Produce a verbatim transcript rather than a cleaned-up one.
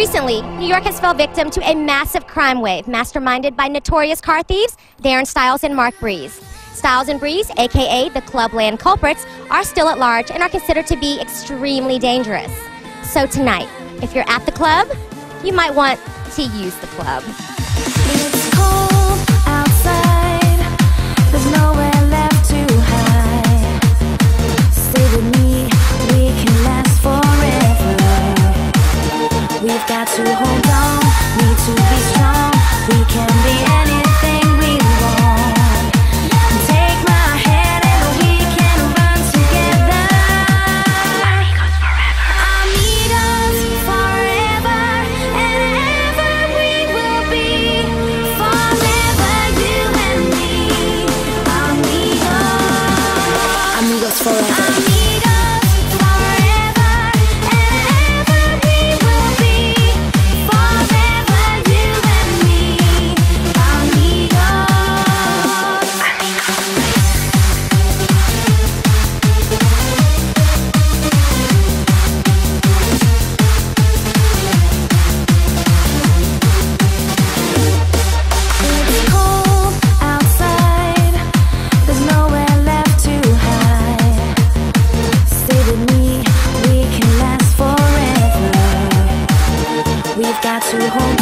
Recently, New York has fell victim to a massive crime wave masterminded by notorious car thieves Darren Styles and Mark Breeze. Styles and Breeze, a k a the Clubland culprits, are still at large and are considered to be extremely dangerous. So tonight, if you're at the club, you might want to use the club. It's cold outside. There's nowhere left to hide. Stay with me, we can last forever. We've got to hold on, need to be strong. We can be anything we want. Take my hand and we can run together. Amigos forever. Amigos forever and ever we will be. Forever you and me. Amigos. Amigos forever. Amigos. Got to hold